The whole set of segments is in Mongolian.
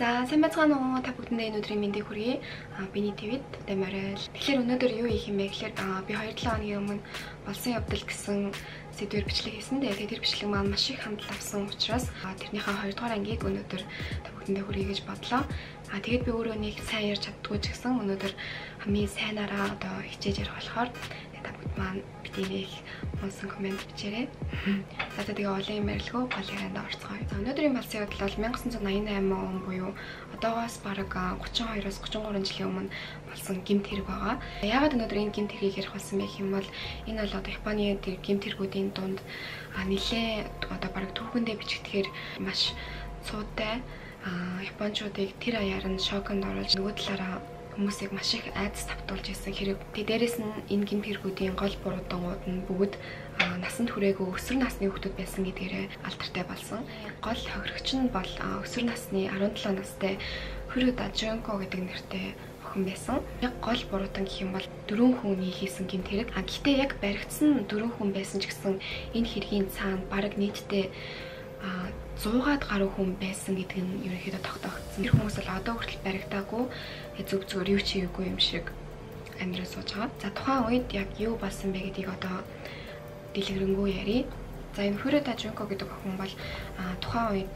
За сайн байцгаана уу? Та бүхэндээ өнөөдрийн мэндийг хүргэе. Биний твит Тамарай. Тэгэхээр өнөөдөр юу хийх юм бэ гэхээр би 2-7 хоногийн өмнө болсон явдал гэсэн сэдвээр бичлэг хийсэн. Тэгээд тэр бичлэг маань маш их хандлт авсан учраас тэрнийхээ 2 дугаар ангийг өнөөдөр та бүхэндээ хүргэе гэж бодлоо. Тэгээд би өөрөө нэг сайн ярь чаддгүй ч гэсэн өнөөдөр хамгийн сайнараа одоо хичээж ярих болохоор та бүхэн маань биднийг онсон комент бичээрэй. За тэгээ олон юм ярилгүй голын орцгоё. Өнөөдрийн болсон явдал бол 1988 он буюу одоогоос бараг 32-оос 33 жилийн өмнө болсон гэмт хэрэг байгаа. Яагаад өнөөдөр энэ гэмт хэргийг ярих болсон бэ хэмэвэл энэ бол одоо Японы гэмт хэрэгүүдийн дунд нэлээ одоо бараг түүхэндээ бичигдэхээр маш цуутай японочдыг тэр аяар нь шоконд оруулж нөгөө талаараа хүмүүсийг маш их айдас тавтуулж исэн хэрэг. Тэ дээрэс нь энэ гэмт хэрэгүүдийн гол буруудангууд нь бүгд насанд хүрээгүй өсвөр насны хүүхдүүд байсан гэдгээрээ алдартай болсон. Гол хохирогч нь бол өсвөр насны 17 настай Хөрөдө Жонко гэдэг нэртэй охин байсан. Яг гол буруутан гэх юм бол 4 хүний хийсэн гэмт хэрэг. Гэхдээ яг баригдсан 4 хүн байсан ч гэсэн энэ хэргийн цаана бараг нийтдээ 100-аад гаруй хүн байсан гэдэг нь ерөнхийдөө тогтоогдсон. Тэр хүмүүс бол одоо хүртэл баригдаагүй зүг зүгээр юу ч хийгээгүй юм шиг амьдрал сууж байгаа. За тухайн үед яг юу болсон бэ гэдгийг одоо дэлгэрэнгүй ярий. За энэ Хөрөдө Жонко гэдэг охин бол тухайн үед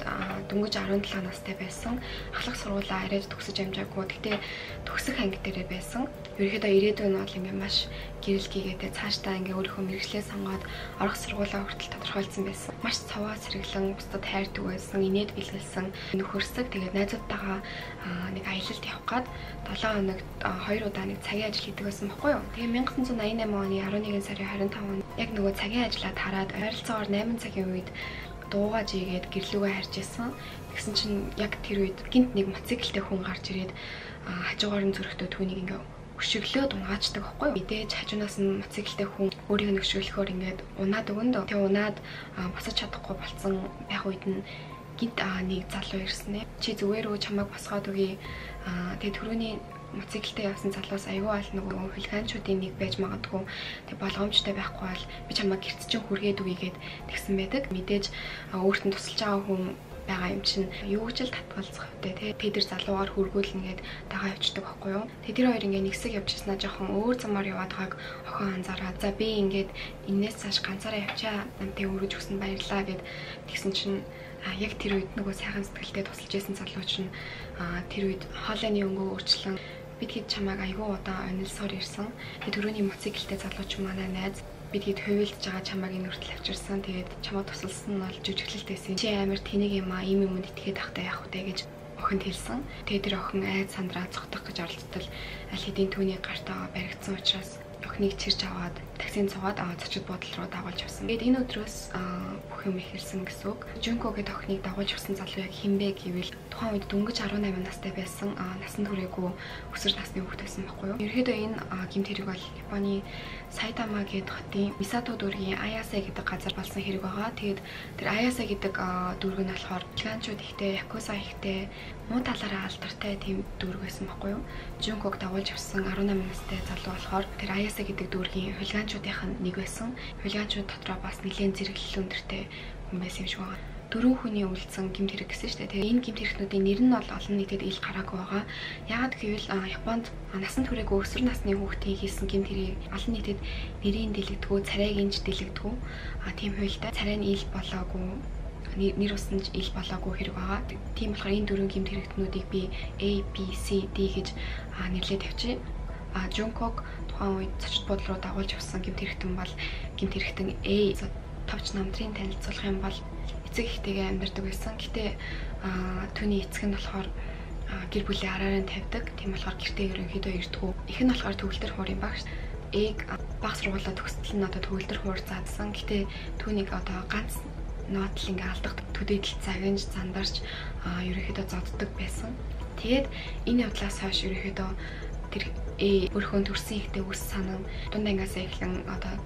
дөнгөж 17 настай байсан. Ахлах сургуулаа арайж төгсөж амжаагүй. Гэхдээ төгсөх анги дээрээ байсан. Ерөнхийдөө ирээдүйн нь бол ингээ маш гэрэл гээгээд цаашдаа ингээ өөрийнхөө мэргэжлээ сонгоод орох сургуулаа хүртэл тодорхойлсон байсан. Маш цаваа сэргэлэн, бусдад хайртай байсан, инээд бэлгэлсэн нөхөрсөг. Тэгээд найзуудтайгаа нэг аялалд явах гээд 7 хоног 2 удаа нэг цагийн ажил хийдэг байсан баггүй юу. Тэгээд 1988 оны 11 сарын 25-нд яг нөгөө цагийн ажиллаад хараад ойролцоогоор 8 цагийн үед дуугаж ийгээд гэрлүүгээ харж исэн. Тэгсэн чинь яг тэр үед гинт нэг мотоциклтэй хүн гарч ирээд хажуугаар нь зөрөхтөө түүнийг ингээ хөшөглөө дунгаачдаг байхгүй юу. Мэдээж хажуунаас нь мотоциклтэй хүн өөрийгөө хөшөглөхөөр ингээд унаад өгөн дөө. Тэгээ унаад босож чадахгүй болсон байх үед нь гинт нэг залуу ирсэн ээ. Чи зүгээр үү, чамайг босгоод өгье. Тэгээ түрүүний мотоциклтэй явсан залуус аягүй аль нөгөө хулиганчуудын нэг байж магадгүй. Тэг болгоомжтой байхгүй бол би чамайг гэрт чинь хүргээд үгийгээд тэгсэн байдаг. Мэдээж өөртөө тусалж байгаа хүн байгаа юм чинь юу ч л татгалзах хөтэй. Тэ тэр залуугаар хүргүүлнэгээд тагаа явчихдаг байхгүй юу. Тэ тэр хоёр ингээ нэгсэг явчихснаа жоохон өөр замаар яваад байгааг охин анзаараа. За би ингээд энэс цааш ганцаараа явчаа. Намтай өргөж өгсөн баярлаа гэд тэгсэн чинь яг тэр үед нөгөө сайхан сэтгэлтэй тусалж байсан залуу чинь тэр үед хоолойны өнгөө өөрчлөн бид хэд чамайг айгүй удаан онилсоор ирсэн. Тэгээд түрүүний мотоциклтэй залууч манай найз бид хэд хувилдж байгаа чамайг энэ хүртэл авчирсан. Тэгээд чамаа тусалсан нь бол жижиглэлтэйсэн. Чи амар тэнэг юм аа, ийм юмд итгээд ахтай явах үтэй гэж охинд хэлсэн. Тэгээд тэр охин айд сандраа цогтох гэж оролдтол аль хэдийн түүний гартаа баригдсан учраас охиныг чирж аваад таксинд цугаад цочод бодол руу дагуулж явсан. Тэгээд энэ өдрөөс бүх юм эхэлсэн гэсэн үг. Жонко гэдэг охиныг дагуулж явсан залуу яг хин бэ гэвэл тухайн үед дөнгөж 18 настай байсан, насанд хүрээгүй өсвөр насны хүүхэд байсан байхгүй юу. Ерөнхийдөө энэ гэмт хэрэг бол Японы Сайтама гэдэг хотын Мисато дүүргийн Аясаа гэдэг газар болсон хэрэг байгаа. Тэгээд тэр Аясаа гэдэг дүүрэг нь болохоор Ганчууд ихтэй, Якуса ихтэй, муу талаараа алдартай тийм дүүрэг байсан байхгүй юу. Жонког дагуулж явсан 18 настай залуу болохоор тэр Аясаа гэдэг дүүргийн хулиганчуудын нэг байсан. Хулиганчууд дотроо бас нэлээд зэрэглэл өндөртэй хүн байсан юм шиг байна. 4 хүний үлдсэн гэмт хэрэг гэсэн шүү дээ. Тэгээ энэ гэмт хэрэгнүүдийн нэр нь бол олон нийтэд ил гараагүй байгаа. Яагаад гэвэл Японд насанд хүрээгүй өсвөр насны хүүхдийн хийсэн гэмт хэрэг олон нийтэд нэрийн дэлгдэггүй, царайг инж дэлгдэггүй. Тийм хуйлтай царай нь ил болоогүй, нэр уснаж ил болоогүй хэрэг байгаа. Тийм болохоор энэ 4 гэмт хэрэгтнүүдийг би A, B, C, D гэж нэрлээд тавьчих. Жонког тухайн үед цочд бодол руу дагуулж авсан гэмт хэрэгтэн бол гэмт хэрэгтэн A. Товч намтрын танилцуулах юм бол эцэг ихтэйгээ амьдардаг байсан. Гэтэ түүний эцэг нь болохоор гэр бүлийн араар нь тавьдаг. Тийм болохоор гэртээ ерөнхийдөө ирдэггүй. Их нь болохоор төгөлдөр хуурын багш. Эг баг сургуулаа төгсөл нь одоо төгөлдөр хуур заадсан. Гэтэ түүнийг одоо ганц нотл ингээ алдах төдийдл цагийнж зандарч ерөнхийдөө зодддаг байсан. Тэгээд энэ явдлаас хойш ерөнхийдөө тэр өөрхөн төрсэн ихтэй үс санам дундангаас эхлэн одоо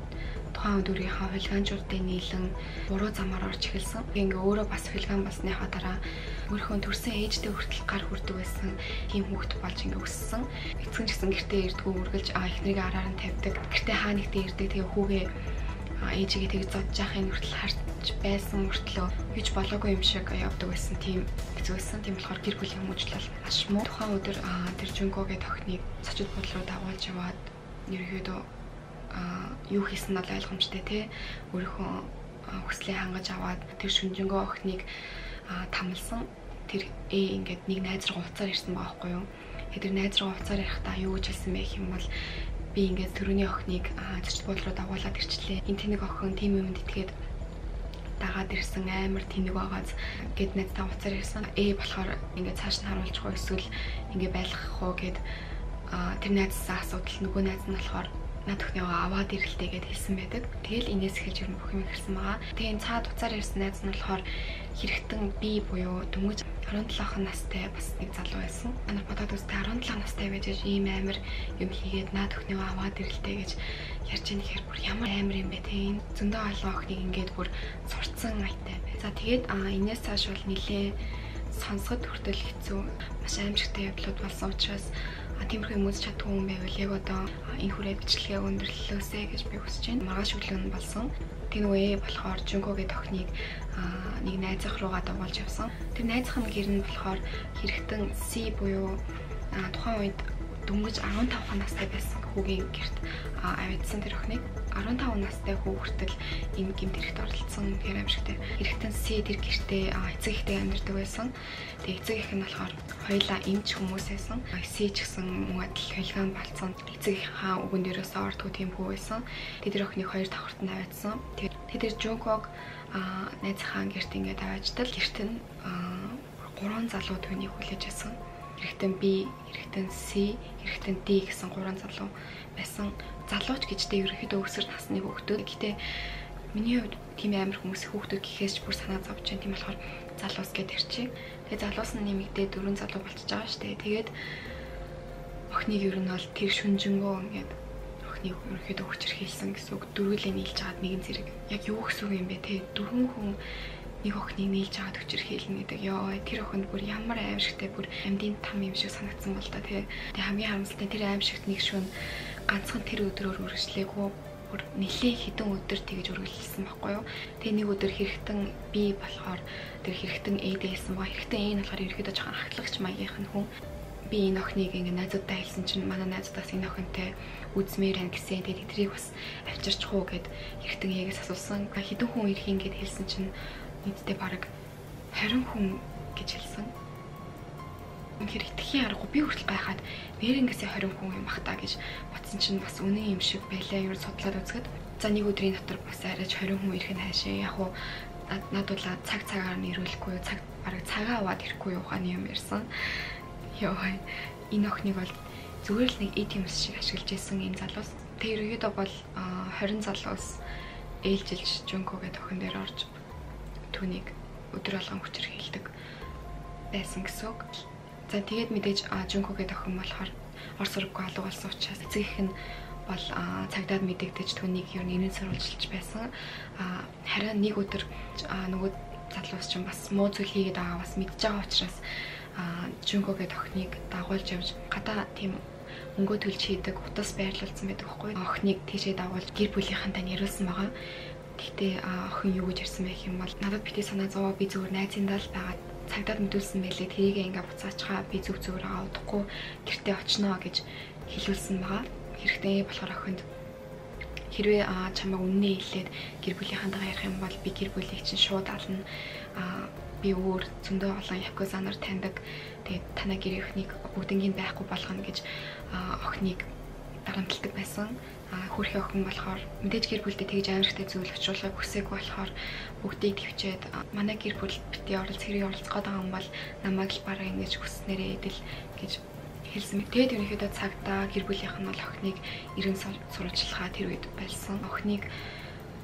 тухайн үеийн хулиганчуудын нийлэн буруу замаар орж эхэлсэн. Ингээ өөрөө бас хулиган болсныхаа дараа өөрийнхөө төрсэн ээжтэй хүртэл гар хүрдэг байсан тийм хүүхэд болж ингээ өссөн. Эцэг нь ч гэсэн гэртээ ирдгүү үргэлж эхнэрийн араар нь тавьдаг. Гэртээ хаа нэгтээ ирдэг. Тэгээ хүүгээ ээжигээ тэгж зодж яахын хүртэл харж байсан мөртлөө юуч болоогүй юм шиг явдаг байсан. Тийм хэцүүсэн. Тийм болохоор гэр бүлийн хүмүүжлэл ашмуу тухайн өдөр тэр Жөнгөөгийн тохиныг цочид бодлоо дагуулж яваад ерөөдөө юу хийсэн нь ойлгомжтой те. Өөрийнхөө хүслээ хангаж аваад тэр Шүнжэнгөө охиныг тамлсан. Тэр ингээд нэг найз руу уцаар ирсэн байгаа байхгүй юу. Тэр найз руу уцаар ирэхдаа юу гэж хэлсэн байх юм бол би ингээд төрөний охиныг цочид бодлоо дагуулад ирчлээ. Энд тэнэг охин тийм юмд итгээд дагаад ирсэн амар тэнэг байгааз гээд найзтай уцаар ирсэн. Болохоор ингээд цааш нь харуулж хоо эсвэл ингээд байлгах уу гээд тэр найзсаа асуудал нөгөө найз нь болохоор над өхнөө аваад ирэлтэй гэд хэлсэн байдаг. Тэгэл инээс эхэлж ер нь бүх юм ихсэн байгаа. Тэгээ энэ цаад уцаар ирсэн найз нь болохоор хэрэгтэн би буюу дөнгөж 17 настай бас нэг залуу байсан. Манай бодоод үзтээ 17 настай байж ийм амар юм хийгээд над өхнөө аваад ирэлтэй гэж ярьж ийм хэр бүр ямар амар юм бэ те. Зөндөө олон охиныг ингээд бүр сурцсан айтай. За тэгээд инээс цааш бол нилээ сонсоход хүртэл хэцүү маш аимшигтай явдлууд болсон учраас тиймэрхүү хүмүүс чадгүй юм байвал яг одоо энэ хүрээ бичлэгээ өндөрлөлөөсэй гэж би хүсэж байна. Маргааш өглөө нь болсон. Тэр үе болохоор Жөнгөөгийн тохиныг нэг найзах руугаа дагуулж явсан. Тэр найзах нь гэр нь болохоор хэрэгтэн С буюу тухайн үед дөнгөж 15 настай байсан хүүгийн гэрт авидсан тэр охиныг. 15 настай хүү хүртэл энэ гэмт хэрэгт оролцсон гэр амьжигтэй. Хэрэгтэн С тэр гэртээ эцэг ихтэй амьдардаг байсан. Тэгээ эцэг их нь болохоор хоёлаа эмч хүмүүс байсан. С ч гэсэн мөн адил хэлгэн болцсон. Эцэг их хаан өгөн дээрээсээ ордгүй тийм хүү байсан. Тэгээ тэр охиныг хоёр давхарт нь авидсан. Тэгээ тэр Жөнгөөг найз хаан гэрт ингээд аваачтал гэрт нь 3 залуу түүнийг хүлээж авсан. Хэрэгтэн B, хэрэгтэн C, хэрэгтэн D гэсэн 3 залуу байсан. Залууч гэжтэй ерөнхийдөө өсөр насны хүүхдүүд. Гэхдээ миний хувьд тийм амар хүмүүс хүүхдүүд гэхээс ч бүр санаа зовж байна. Тийм болохоор залуус гэж ярьчих. Тэгээ залуус нь нэмэгдээ 4 залуу болчихж байгаа шүү дээ. Тэгээд охиныг ер нь бол тэр Шүнжэнгөө ингээд охиныг ерөнхийдөө хүчээр хийлсэн гэсэн үг. Дөрвөлээ нийлж хаад нэгэн зэрэг. Яг юу гэсэн юм бэ те? Дөрвөн хүн нэг охиныг нээлж аваад хүчээр хийлнэ гэдэг. Ёо, тэр охинд бүр ямар аимшигтэй бүр амьдын там юм шиг санагдсан бол та тий. Тэгээ хамгийн харамсалтай тэр аимшигт нэг шүн ганцхан тэр өдрөөр үргэлжлээгүй. Бүр нэлээд хэдэн өдөр тэгж үргэлжилсэн байхгүй юу. Тэгээ нэг өдөр хэрэгтэн B болохоор тэр хэрэгтэн A дээсэн ба хэрэгтэн A нь болохоор ерөөдөө жоохон ахлагч маягийн хүн. Би энэ охиныг ингээ найзуудтай хэлсэн чинь манай найзуудаас энэ охинтой үзмээр байна гэсэн. Тэгээд тэрийг бас авчирчих уу гэд хэрэгтэн A-гээс асуусан. Хэдэн хүн ирэх ингээд хэлсэн чинь нийтдээ бараг 20 хүн гэж хэлсэн. Хэрэгтэхийн аргагүй би хүртэл гайхаад нэр ингээсээ 20 хүн юм бах та гэж бодсон чинь бас үнэн юм шиг байлаа. Юу судлаад үзэхэд за нэг өдрийн дотор бас арайч 20 хүн ирэх нь хаашаа. Яг уу надуудлаа цаг цагаар нэрүүлэхгүй юу, цаг бараг цагаа аваад ирэхгүй юу ухааны юм ярьсан. Йоо, энэ охиныг бол зүгээр л нэг ATM шиг ашиглаж байсан энэ залуус. Тэр ерөөдөө бол 20 залуус ээлжилж Жөнгөөгийн тохин дээр орж түүнийг өдөр болгон хүчээр хийлдэг байсан гэсэн үг. За тэгээд мэдээж Жөнгөөгийн тохин болохоор Орос сургуулийн алга болсон учраас эцэг их нь бол цагдаад мэдэгдэж түүнийг ер нь нэрээр сурвалжилж байсан. Харин нэг өдөр нөгөө залуус чинь бас муу зүйл хийгээд байгаа бас мэдж байгаа учраас Жөнгөөгийн тохиныг дагуулж явж гадаа тийм мөнгө төлж хийдэг утас байрлуулсан байдаг байхгүй. Охиныг тийшээ дагуулж гэр бүлийнхэнтэй нэрлсэн байгаа. Гэхдээ охин юу гэж ярьсан байх юм бол надад битгий санаа зовоо, би зүгээр найзыдаа л байгаа цагдаад мэдүүлсэн байлээ, тэрийг ингээ буцаачхаа, би зүг зүгээр авахгүй гэртээ очноо гэж хэлүүлсэн байгаа. Хэрэгтэй болохоор охинд хэрвээ чамайг үнэнээ хэлээд гэр бүлийнхэнтэйгээ ярих юм бол би гэр бүлийг чинь шууд ална. Би өөр зөндөө олон якузанаар таньдаг. Тэгээд танай гэр өхнийг бүгднийг байхгүй болгоно гэж охиныг дарамталдаг байсан. Хөрхийн охин болохоор мэдээж гэр бүлдээ тэгж амархтай зүйл учруулах хүсээгүй болохоор бүгдийг төвчээд манай гэр бүл битгий оролцох гээд байгаа юм бол намайг л бараг ингэж хүснээрээ идэл гэж хэлсэн. Тэгээд ерөнхийдөө цагтаа гэр бүлийнх нь бол охиныг ирэн сурвалжлахаа тэр үед байлсан. Охиныг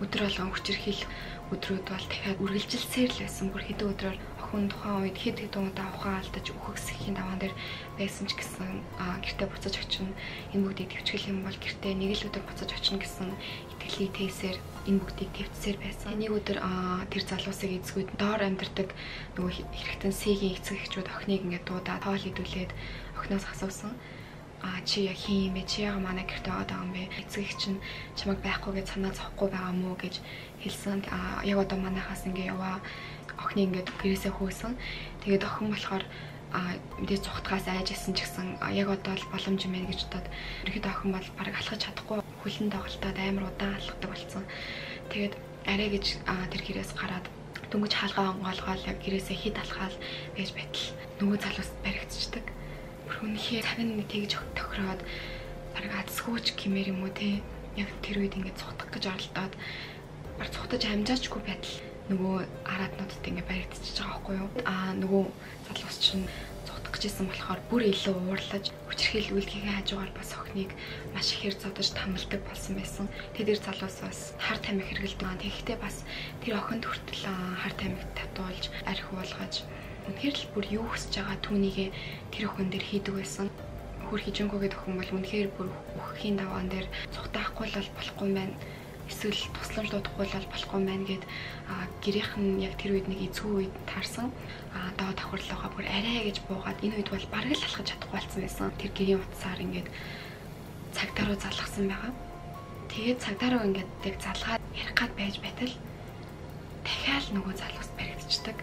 өдөр болгон хүчээр хийх өдрүүд бол дахиад үргэлжилсээр л байсан. Бүр хэдэн өдрөөр охин тухайн үед хэдэн удаа ухаан алдаж үхэгсхийн даваан дээр байсан ч гэсэн гэртээ буцаж очино. Энэ бүгдийг төвчгөл юм бол гэртээ нэг л өдөр буцаж очино гэсэн итгэлийг тээсээр энэ бүгдийг төвчсээр байсан. Нэг өдөр тэр залуусыг эзгүүд доор амьдардаг нөгөө хэрэгтэн С-ийн эцэг эхчүүд охиныг ингээд дуудаад тоол идүүлээд охиноос асуусан. Чи яг хин юм бэ? Чи яг манай гэртээ байгаа юм бэ? Эцэг чинь чамайг байхгүйгээ санаа зовхгүй байгаа мүү гэж хэлсэн. Яг одоо манайхаас ингээ яваа. Охин ингээ гэрээсээ хөөсөн. Тэгээд охин болохоор мэдээ цухтгаас айжсэн ч гэсэн яг одоо л боломж юм ээ гэж бодоод ихэд охин бол бараг алхаж чадахгүй. Хүлэн доголтоод амар удаан алхдаг болсон. Тэгээд арай гэж тэр гэрээс гараад дөнгөж хаалгаа онгоолгоод яг гэрээсээ хид алхаал гэж байтал нөгөө залуусд баригдчихдаг. Үнэхээр тавин нэг тэгж тохироод бараг адсгүйч гэмээр юм уу те. Яг тэр үед ингэ цухтах гэж оролдоод бараг цухтаж амжаачгүй байтал нөгөө араатнуудад ингэ баригдчихж байгаа байхгүй юу. Нөгөө залуус чинь цухтах гэжсэн болохоор бүр илүү уурлаж хүчрхийлүүлгийн хажуугаар бас охиныг маш ихээр зодож тамилдаг болсон байсан. Тэр залуус бас хар тамхи хэргэлдэг. Тэгэхдээ бас тэр охинд хүртэл хар тамхи татуулж арх уулгаж үнэхээр л бүр юу хүсэж байгаа түүнийгээ тэр охин дээр хийдэг байсан. Хөр хижингүүгээд охин бол үнэхээр бүр өхийн даваан дээр цухтаахгүй л болохгүй юм байна. Эсвэл тусламж дуудахгүй л болохгүй юм байна гэд гэрийнх нь яг тэр үед нэг эцүү үед таарсан. Даваа давхарлаагаа бүр арай гэж буугаад энэ үед бол бараг л алхаж чадахгүй болсон байсан. Тэр гэрийн утсаар ингээд цагдаа руу залгсан байгаа. Тэгээд цагдаа руу ингээд яг залгаад ярих гад байж байтал дахиад нөгөө залгуус баригдчихдаг.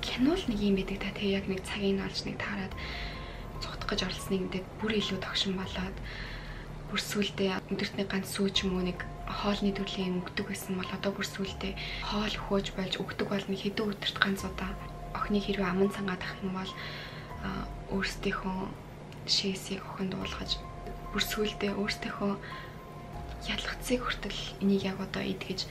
Кинол нэг юм байдаг та тэг яг нэг цагийн олж нэг таарад цухтах гэж оролцсныг мэдээд бүр илүү тогшин болоод бүр сүлдээ өдөртний ганц сүүч юм уу нэг хоолны төрлийн өгдөг байсан бол одоо бүр сүлдээ хоол хөөж болж өгдөг бол нэг хэдэн өдөрт ганц удаа охины хэрвээ аман цангаадах юм бол өөрсдийнхөө шээсийг охинд уулгаж бүр сүлдээ өөрсдийнхөө ялгцыг хүртэл энийг яг одоо идгэж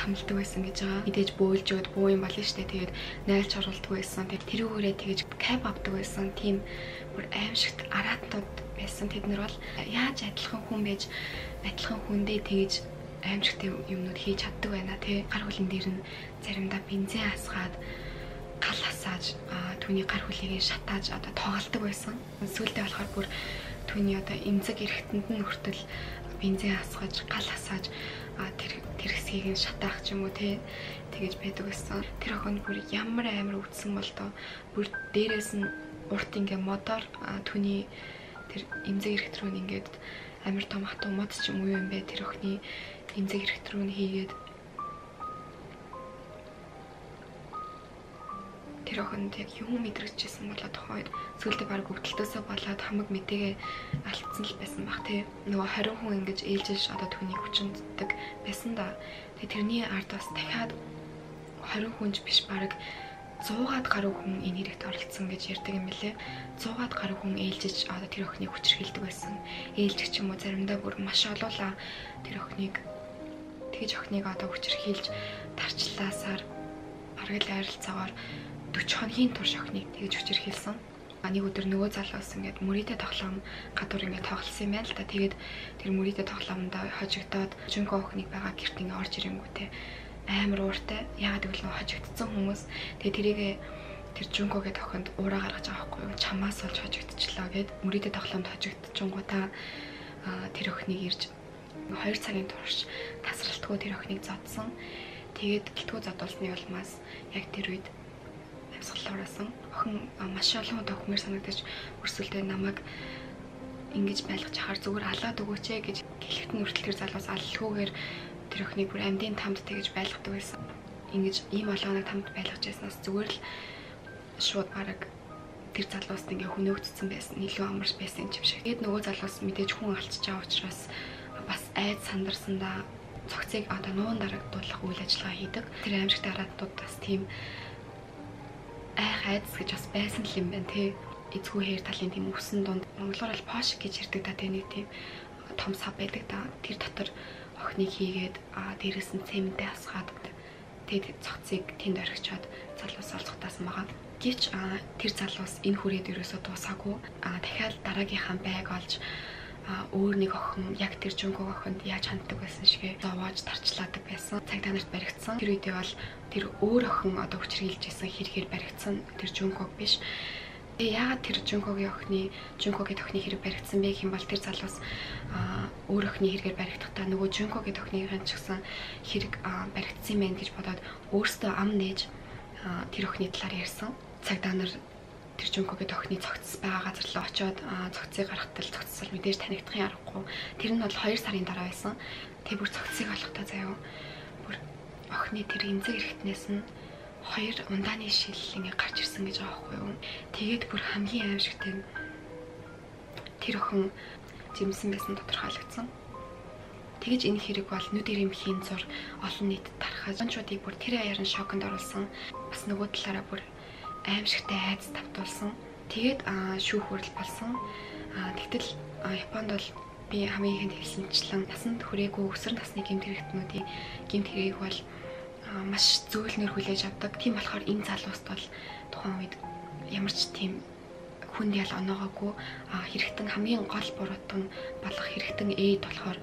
хамлдаг байсан гэж байгаа. Мэдээж бөөлж өгд буу юм болно штэ. Тэгээд найлж оруулдаг байсан. Тэр үгээрээ тэгэж кайп авдаг байсан. Тийм бүр аимшигт араатнууд байсан. Тэд нар бол яаж адилхан хүн байж адилхан хүндээ тэгэж аимшигт юмнууд хийж чаддаг байна тий. Гар хүлэн дээр нь заримдаа бензин асгаад гал асааж түүний гар хүлээгээ шатааж одоо тоглолдог байсан. Сүүлдээ болохоор бүр түүний одоо эмзэг эрэхтэнд нь хүртэл бензин асгаж гал асааж тэр хэсгийг нь шатаах ч юм уу те тэгэж байдаг гэсэн. Тэр охин бүр ямар амар үдсэн бол доо бүр дээрээс нь урт ингээ модоор түүний тэр эмзэг эрэхт рүү ингээд амар том хатуу мод ч юм уу юм бэ тэр охины эмзэг эрэхт рүү нь хийгээд тэр охинд яг юм мэдрэгчсэн болоод тухайд сүүлдээ баг өвдөлтөөсөө болоод хамаг мэдээгээ алдсан л байсан баг тий. Нөгөө 20 хүн ингэж ээлжилж одоо түүний хүчинддэг байсан да. Тэгээ тэрний ард бас дахиад 20 хүнж биш баг 100-аад гаруй хүн энэ хэрэгт оролцсон гэж ярьдаг юм билээ. 100-аад гаруй хүн ээлжиж одоо тэр охиныг хүчрхийлдэг байсан. Ээлжих юм уу заримдаа бүр маш олоола тэр охиныг тэгж охиныг одоо хүчрхийлж тарчлаасаар бараг л ойролцоогоор 40 хоногийн турш охиныг тэгж хүчрхийлсэн. Нэг өдөр нөгөө залуус ингээд мөрийдээ тоглоом гадуур ингээд тоглосон юм байна л да. Тэгээд тэр мөрийдээ тоглоомд хожигдоод жинхэнэ охиныг байгаа гэрт ингээд орж ирэнгүүтэй амар ууртай. Яагаад гэвэл нөгөө хожигдсан хүмүүс тэгээд тэрийгээ тэр жинхэнэгээд охинд уураа гаргаж байгаа байхгүй юу? Чамаас олж хожигдчихлоо гэд мөрийдээ тоглоомд хожигдчихгонгуудаа тэр охиныг ирж 2 цагийн турш тасралтгүй тэр охиныг зодсон. Тэгээд гэлтгүй зодуулсны улмаас яг тэр үед амсгалуурасан. Охин маш олон тохимэр санагдаж өрсөлдөө намайг ингэж байлгаж ахаар зүгээр алаад өгөөч ээ гэж гэлэгт нь үртэл тэр залуус аллахгүйгээр тэр охиныг бүр амьдын тамд тэгж байлгадаг байсан. Ингэж ийм олооныг тамд байлгаж байснаас зүгээр л шууд бараг тэр залууст ингээ хөнөөгдсөн байсан. Илүү амарч байсан юм шиг. Тэгэд нөгөө залуус мэдээж хүн алчж байгаа учраас бас айд сандарсан да. Цогцыг одоо нуун дарагдуулах үйл ажиллагаа хийдэг. Тэр аимшигт араатнууд бас тийм айдас гэж бас байсан л юм байна тий. Эцгүй хэр талын тийм өвсөн дунд монголоор л пош гэж ярьдаг та тэний тийм том сав байдаг та. Тэр дотор охиныг хийгээд дээрээс нь цементээ асгаад тэгээд цогцыг тэнд орхичоод залуус олцохтаасан байгаа. Гэвч тэр залуус энэ хүрээд ерөөсөө дуусаагүй. Дахиад дараагийнхаа байг олж өөр нэг охин яг тэр жинхэнэ охинд яаж ханддаг байсан шигээ зовоож тарчлаадаг байсан. Цагдаа нарт баригдсан. Тэр үедээ бол тэр өөр охин одоо хүчрхийлж байсан хэрэгээр баригдсан. Тэр жинхэнэ биш. Тэгээ яагаад тэр жинхэнэгийн охины хэрэг баригдсан бэ гэх юм бол тэр залуус өөр охины хэрэгээр баригдахдаа нөгөө жинхэнэгийн охиныхаа ч гэсэн хэрэг баригдсан юм байна гэж бодоод өөртөө ам нээж тэр охины талаар ярьсан. Цагдаа нар тэр чинь гээд охины цогц байгаа газар л очоод цогцыг гаргахад л цогцсол мэдээж танигдахын аргагүй. Тэр нь бол 2 сарын дараа байсан. Тэг бүр цогцыг олохдоо заяа бүр охины тэр эмзэг эрэхтнээс нь 2 ундааны шил ингээ гарч ирсэн гэж байгаа байхгүй юу. Тэгээд бүр хамгийн аимшигтэй нь тэр охин жимсэн байсан тодорхойлогдсон. Тэгэж энэ хэрэг бол нүдэрийн эмхийн зур олон нийт тархаж ончуудыг бүр тэр аяарын шоконд оруулсан. Бас нөгөө талаараа бүр аимшигтай айц тавтуулсан. Тэгээд шүүх хүрэл болсон. Тэгтэл Японд бол би хамгийн ихэнд хэлсэнчлэн насанд хүрээгүй өсөр насны гэмт хэрэгтнүүдийн гэмт хэрэг бол маш зөөлнөр хүлээж авдаг. Тийм болохоор энэ залууст бол тухайн үед ямар ч тийм хүнд ял оноогоогүй хэрэгтэн хамгийн гол буруутан болох хэрэгтэн ээд болохоор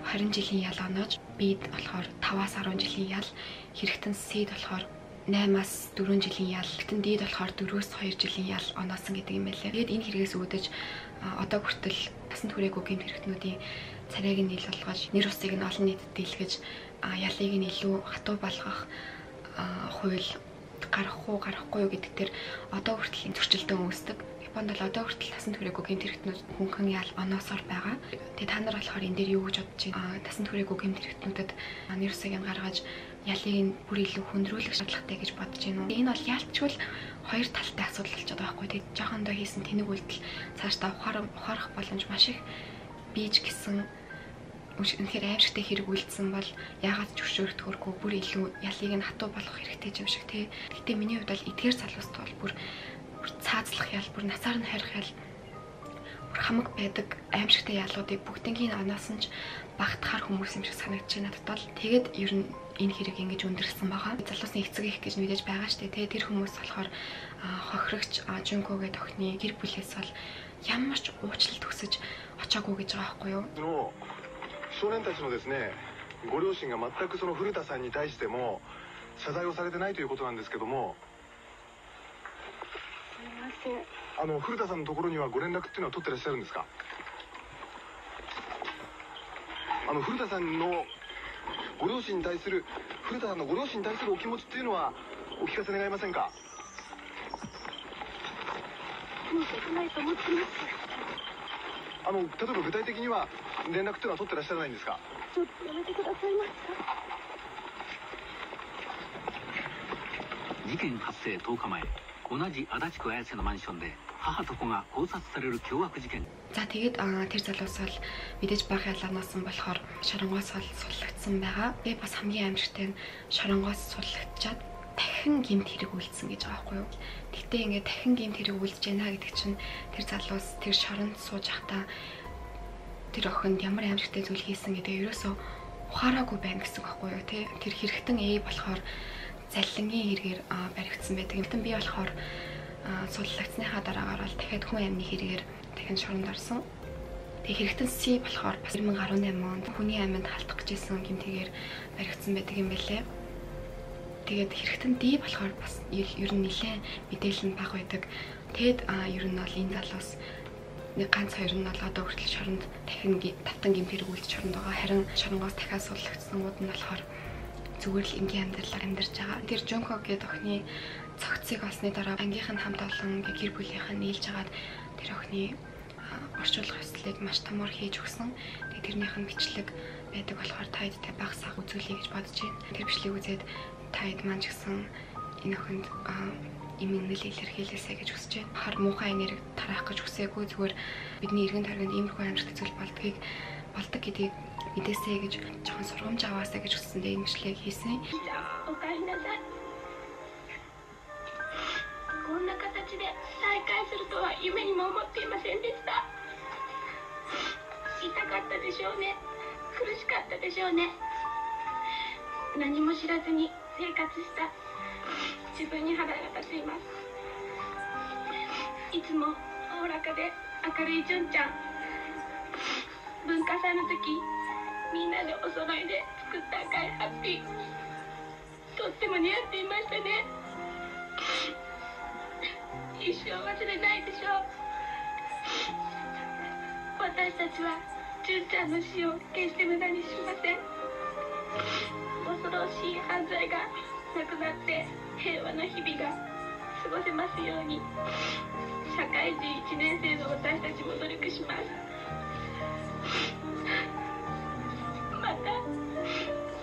20 жилийн ял онооч, бид болохоор 5-10 жилийн ял, хэрэгтэн сэд болохоор 8-4 жилийн ял, хэрэгтэн дэд болохоор 4-2 жилийн ял оноосон гэдэг юм байлээ. Тэгээд энэ хэрэгээс үүдэж одоо хүртэл насанд хүрээгүй гэмт хэрэгтнүүдийн царайг нь ил болгож, нэр усыг нь олон нийтэд дийлгэж, ялыг нь илүү хатуу болгох хууль гарах уу, гарахгүй юу гэдэг төр одоо хүртэл зөрчилдөө үүсдэг. Японд бол одоо хүртэл насанд хүрээгүй гэмт хэрэгтнүүд хөнгөн ял оноосоор байгаа. Тэгээ та нар болохоор энэ дээр юу гэж бодож байна? Насанд хүрээгүй гэмт хэрэгтнүүдэд нэр усыг нь гаргаж ялыг нь бүр илүү хүндрүүлэх шаардлагатай гэж бодож байна уу? Энэ бол ялчгүй хоёр талтай асуудал болж байгаа байхгүй. Тэгээ жоохондоо хийсэн тэнэг үйлдэл цааш та ухаарах боломж маш их бийж гисэн үнэхээр аимшигтэй хэрэг үлдсэн бол яагаад ч өршөөрт хөргөө бүр илүү ялыг нь хатуу болох хэрэгтэй юм шиг тий. Гэтэ миний хувьд бол эдгээр залууст бол бүр цаазлах ял, бүр насаар нь харих ял, бүр хамаг байдаг аимшигтэй ялуудыг бүгднийг анаас нь ч багтахаар хүмүүс юм шиг санагдаж байна. Надад бол тэгээд ер нь энэ хэрэг ингэж өндөрсөн байгаа. Залуусны эцэг их гэж мэдээж байгаа штэ тий. Тэр хүмүүс болохоор хохирогч Жунко гэдэг охины гэр бүлээс бол ямар ч уучлал төгсөж очоогүй гэж байгаа байхгүй юу? 少年たちのですね、ご両親が全くその古田さんに対しても謝罪をされてないということなんですけども、すみません。古田さんのところにはご連絡っていうのは取ってらっしゃるんですか？古田さんのご両親に対する古田さんのご両親に対するお気持ちっていうのはお聞かせ願えませんか？申し訳ないと思ってます。例えば具体的には連絡っていうのは取ってらっしゃらないんですか？ちょっとやめてくださいますか。事件発生10日前、同じ足立区綾瀬のマンションで母と子が絞殺される凶悪事件。За тэгээд тэр залуус бол мэдээж бах ялаанасан болохоор шоронгоос суллагдсан байгаа. Би бас хамгийн аимшигтай нь шоронгоос суллагдчаад дахин гэмт хэрэг үйлдсэн гэж байгаа байхгүй юу? Тэгтээ ингээд дахин гэмт хэрэг үйлдэж байна гэдэг чинь тэр залуус тэр шоронд сууж байхдаа тэр охинд ямар аимшигтэй зүйл хийсэн гэдэг ерөөсөө ухаараагүй байна гэсэн байхгүй юу? Тэр хэрэгтэн ээ болохоор заллингийн хэрэгээр баригдсан байдаг. Гэтэн би болохоор сууллагцсныхаа дараагаар бол дахиад хүн амьны хэрэгээр дахин шоронд орсон. Тэг хэрэгтэн С болохоор бас 2018 онд хүний амьд халтах гэжсэн гэмт хэрэгээр баригдсан байдаг юм байлээ. Тэгээд хэрэгтэн D болохоор бас ер нь нэлээ мэдээлэл нь бага байдаг. Тэгэд ер нь бол энэ залуус нэг ганц хоёр нь бол одоо хүртэл шоронд дахин татан гэмт хэрэг үлдэж шоронд байгаа. Харин шоронгоос дахиад сууллагдсанууд нь болохоор зүгээр л энгийн амьдралаар амьдарч байгаа. Тэр Жунко гэдэг охины цогцыг олсны дараа ангийнх нь хамт олон гэр бүлийнх нь нийлж хагаад тэр охины орчуулах ёслолыг маш томор хийж өгсөн. Тэрнийх нь бичлэг байдаг болохоор та эдтэй баг саг үзүүлье гэж бодож байна. Тэр бичлэг үзээд таад маань ч гэсэн энэ охинд эмгэнэл илэрхийлээсэй гэж хүсэж байна. Хар муухай нэрийг тараах гэж хүсээгүй, зүгээр бидний эргэн тойронд иймэрхүү аимшигт зүйл болдог гэдгийг мэдээсэй гэж жоохон сургамж аваасаа гэж хүссэндээ энэ бичлэгийг хийсэн.私たちは純ちゃんの死を決して無駄にしません。恐ろしい犯罪がなくなって平和な日々が過ごせますように。1年生の私たちも努力します。ま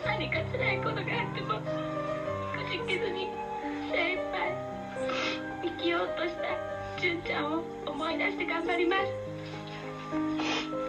た何か辛いことがあってもくじけずに精一杯生きようとした純ちゃんを思い出して頑張ります。